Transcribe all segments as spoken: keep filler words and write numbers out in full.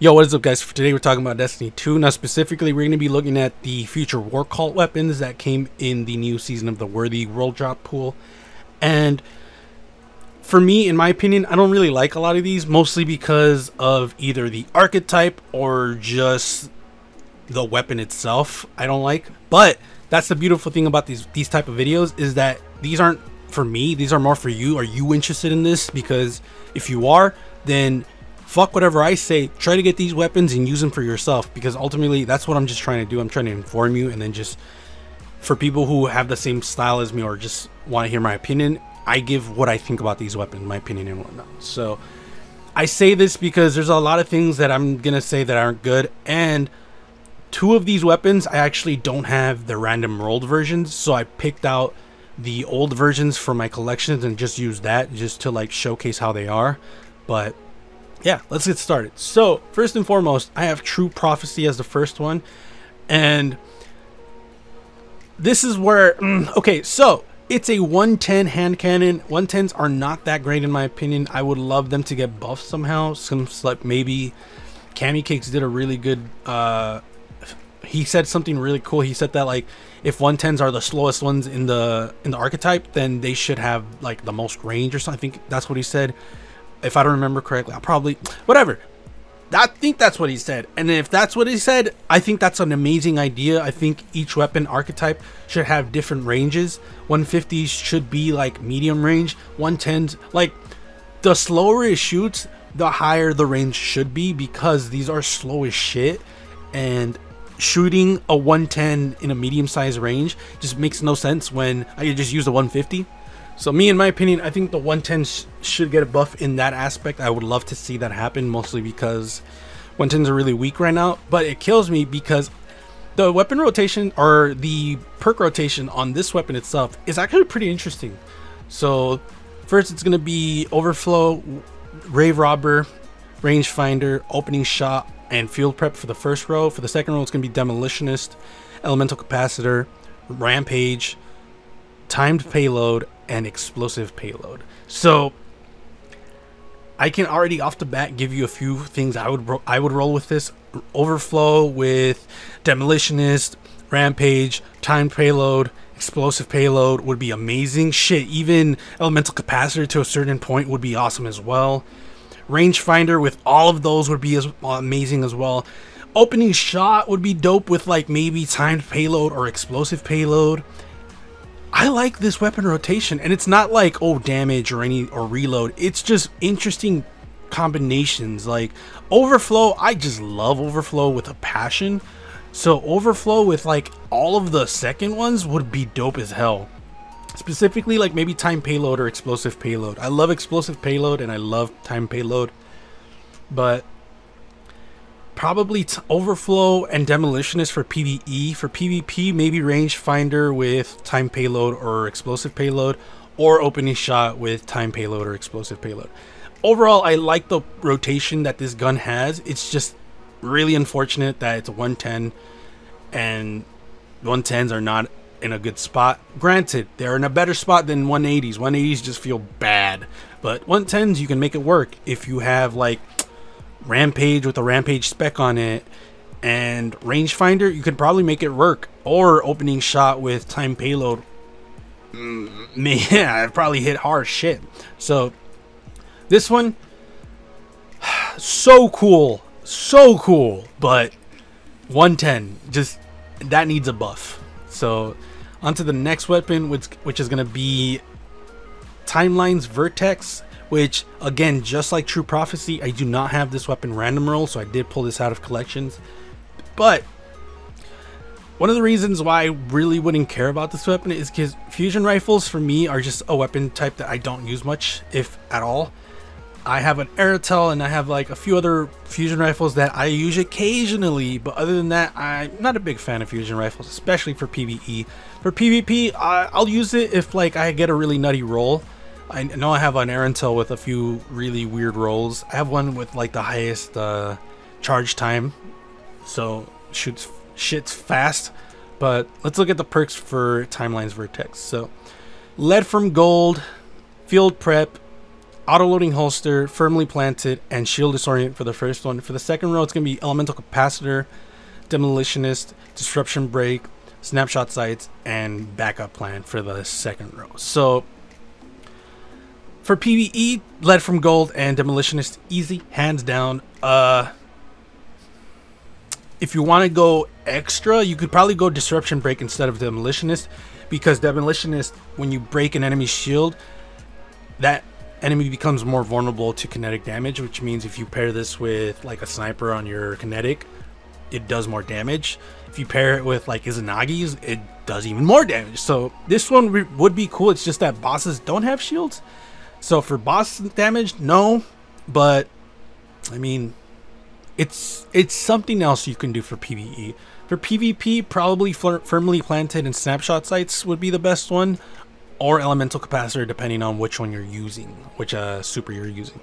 Yo, what is up, guys? For today we're talking about Destiny two. Now specifically we're going to be looking at the Future War Cult weapons that came in the new season of the Worthy World Drop Pool. And for me, in my opinion, I don't really like a lot of these, mostly because of either the archetype or just the weapon itself I don't like. But that's the beautiful thing about these these type of videos, is that these aren't for me, these are more for you. Are you interested in this? Because if you are, then fuck whatever I say, try to get these weapons and use them for yourself, because ultimately that's what I'm just trying to do. I'm trying to inform you, and then just for people who have the same style as me or just want to hear my opinion, I give what I think about these weapons, my opinion and whatnot. So I say this because there's a lot of things that I'm gonna say that aren't good, and two of these weapons I actually don't have the random rolled versions, so I picked out the old versions for my collections and just used that just to like showcase how they are. But yeah, let's get started. So first and foremost, I have True Prophecy as the first one, and this is where mm, okay, so it's a one ten hand cannon. one tens are not that great in my opinion. I would love them to get buffed somehow. Some like maybe Cammy Kicks did a really good uh he said something really cool. He said that like if one tens are the slowest ones in the in the archetype, then they should have like the most range or something. I think that's what he said. If I don't remember correctly, I'll probably, whatever. I think that's what he said. And if that's what he said, I think that's an amazing idea. I think each weapon archetype should have different ranges. one fifties should be like medium range. one tens, like the slower it shoots, the higher the range should be, because these are slow as shit. And shooting a one ten in a medium sized range just makes no sense when I just use the one fifty. So me, in my opinion, I think the one tens should get a buff in that aspect. I would love to see that happen, mostly because one tens are really weak right now. But it kills me because the weapon rotation, or the perk rotation on this weapon itself, is actually pretty interesting. So first it's going to be Overflow, Rave Robber, Rangefinder, Opening Shot, and Field Prep for the first row. For the second row, it's going to be Demolitionist, Elemental Capacitor, Rampage, Timed Payload, and Explosive Payload. So I can already off the bat give you a few things I would I would roll with this. Overflow with Demolitionist, Rampage, Timed Payload, Explosive Payload would be amazing. Shit, even Elemental Capacitor to a certain point would be awesome as well. Rangefinder with all of those would be as amazing as well. Opening Shot would be dope with like maybe Timed Payload or Explosive Payload. I like this weapon rotation, and it's not like, oh, damage or any or reload. It's just interesting combinations. Like Overflow, I just love Overflow with a passion. So Overflow with like all of the second ones would be dope as hell. Specifically like maybe Time Payload or Explosive Payload. I love Explosive Payload and I love Time Payload, but probably Overflow and Demolitionist for PvE. For PvP, maybe Rangefinder with Time Payload or Explosive Payload, or Opening Shot with Time Payload or Explosive Payload. Overall, I like the rotation that this gun has. It's just really unfortunate that it's one ten, and one tens are not in a good spot. Granted, they're in a better spot than one eighties. one eighties just feel bad, but one tens, you can make it work if you have like Rampage with a Rampage spec on it, and Rangefinder, you could probably make it work, or Opening Shot with Time Payload. Mm, yeah, it probably hit hard shit. So this one, so cool, so cool, but one ten, just that needs a buff. So onto the next weapon, which which is gonna be Timeline's Vertex, which again, just like True Prophecy, I do not have this weapon random roll, so I did pull this out of collections. But one of the reasons why I really wouldn't care about this weapon is because fusion rifles for me are just a weapon type that I don't use much, if at all. I have an Aerotel and I have like a few other fusion rifles that I use occasionally, but other than that, I'm not a big fan of fusion rifles, especially for PvE. For PvP, I, I'll use it if like I get a really nutty roll. I know I have an Erentil with a few really weird rolls. I have one with like the highest uh, charge time, so shoots shit's fast. But let's look at the perks for Timeline's Vertex. So Lead from Gold, Field Prep, Auto-loading holster, firmly planted, and shield disorient for the first one. For the second row, it's going to be elemental capacitor, demolitionist, disruption break, snapshot sights, and backup plan for the second row. So for PvE, lead from gold and demolitionist, easy, hands down. Uh, if you want to go extra, you could probably go disruption break instead of demolitionist, because demolitionist, when you break an enemy's shield, that enemy becomes more vulnerable to kinetic damage, which means if you pair this with like a sniper on your kinetic, it does more damage. If you pair it with like Izanagi's, it does even more damage. So this one would be cool. It's just that bosses don't have shields, so for boss damage, no. But I mean, it's it's something else you can do for PvE. For PvP, probably fir firmly planted and snapshot sights would be the best one, or elemental capacitor, depending on which one you're using, which uh, super you're using.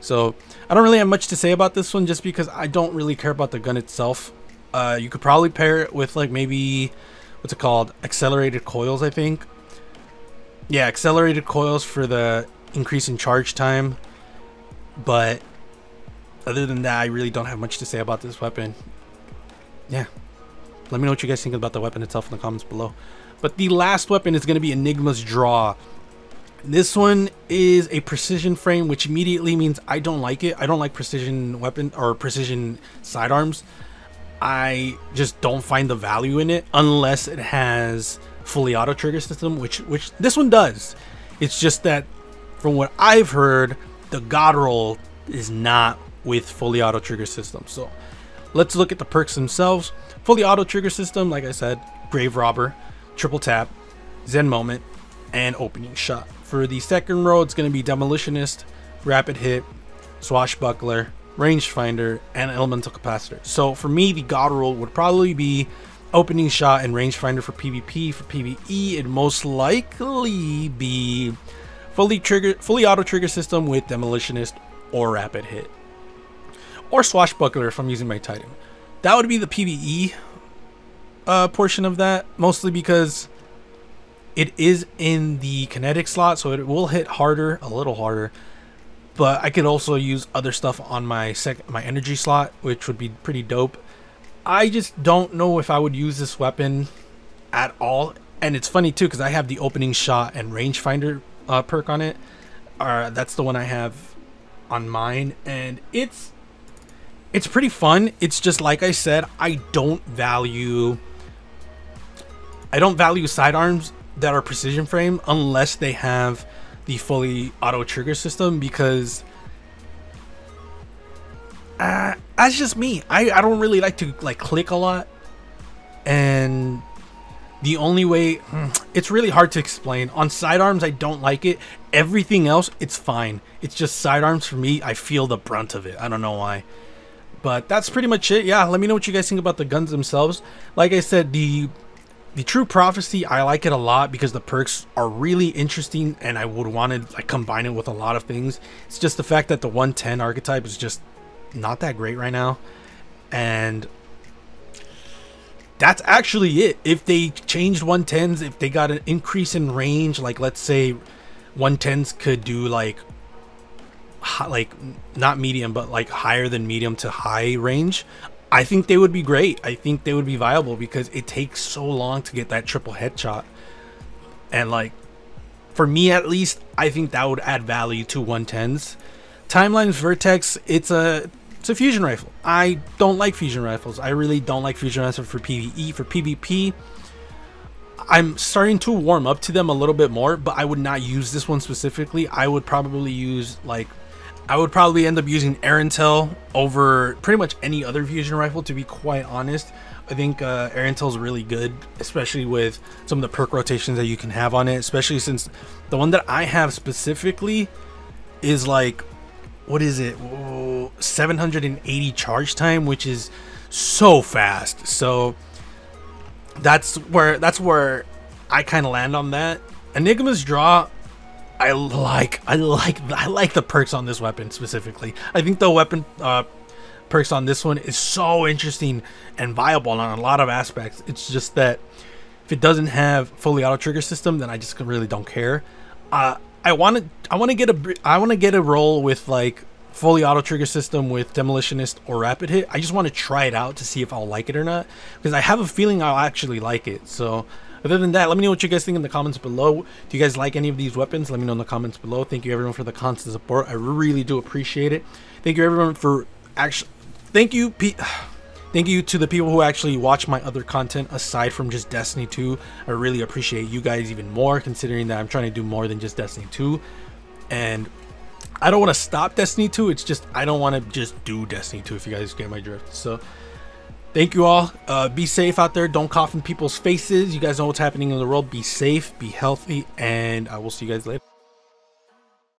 So I don't really have much to say about this one, just because I don't really care about the gun itself. Uh, you could probably pair it with like maybe, what's it called? Accelerated Coils, I think. Yeah, Accelerated Coils for the increase in charge time. But other than that, I really don't have much to say about this weapon. Yeah. Let me know what you guys think about the weapon itself in the comments below. But the last weapon is going to be Enigma's Draw. This one is a precision frame, which immediately means I don't like it. I don't like precision weapon or precision sidearms. I just don't find the value in it unless it has fully auto trigger system, which which this one does. It's just that from what I've heard, the god roll is not with fully auto trigger system. So let's look at the perks themselves. Fully auto trigger system, like I said, grave robber, triple tap, Zen moment, and opening shot. For the second row, it's going to be demolitionist, rapid hit, swashbuckler, rangefinder, and elemental capacitor. So for me, the god roll would probably be opening shot and rangefinder for PvP. For PvE, it'd most likely be fully trigger, fully auto trigger system with demolitionist or rapid hit, or swashbuckler if I'm using my Titan. That would be the PvE uh, portion of that, mostly because it is in the kinetic slot, so it will hit harder, a little harder. But I could also use other stuff on my sec my energy slot, which would be pretty dope. I just don't know if I would use this weapon at all. And it's funny too, because I have the opening shot and rangefinder uh, perk on it. Uh, that's the one I have on mine, and it's it's pretty fun. It's just like I said, I don't value I don't value sidearms that are precision frame unless they have the fully auto trigger system, because uh, that's just me. I, I don't really like to like click a lot, and the only way, it's really hard to explain. On sidearms, I don't like it. Everything else, it's fine. It's just sidearms for me, I feel the brunt of it. I don't know why. But that's pretty much it. Yeah, let me know what you guys think about the guns themselves. Like I said, the The True Prophecy, I like it a lot because the perks are really interesting, and I would want to like combine it with a lot of things. It's just the fact that the one ten archetype is just not that great right now, and that's actually it. If they changed one tens, if they got an increase in range, like let's say one tens could do like like not medium, but like higher than medium to high range, I think they would be great. I think they would be viable, because it takes so long to get that triple headshot. And like, for me at least, I think that would add value to one tens. Timeline's Vertex, it's a it's a fusion rifle. I don't like fusion rifles. I really don't like fusion rifles for PvE. For PvP, I'm starting to warm up to them a little bit more, but I would not use this one specifically. I would probably use like I would probably end up using Erentil over pretty much any other fusion rifle, to be quite honest. I think uh, Erentil is really good, especially with some of the perk rotations that you can have on it, especially since the one that I have specifically is like, what is it? Whoa, seven hundred eighty charge time, which is so fast. So that's where, that's where I kind of land on that. Enigma's Draw, I like I like I like the perks on this weapon specifically. I think the weapon uh, perks on this one is so interesting and viable on a lot of aspects. It's just that if it doesn't have fully auto trigger system, then I just really don't care. Uh, I want to I want to get a I want to get a roll with like fully auto trigger system with Demolitionist or Rapid Hit. I just want to try it out to see if I'll like it or not, because I have a feeling I'll actually like it. So other than that, let me know what you guys think in the comments below. Do you guys like any of these weapons? Let me know in the comments below. Thank you everyone for the constant support. I really do appreciate it. Thank you everyone for actually thank you Pete. Thank you to the people who actually watch my other content aside from just Destiny two. I really appreciate you guys even more, considering that I'm trying to do more than just Destiny two. And I don't want to stop Destiny two. It's just I don't want to just do Destiny two, if you guys get my drift. So thank you all. Uh, be safe out there. Don't cough in people's faces. You guys know what's happening in the world. Be safe. Be healthy. And I will see you guys later.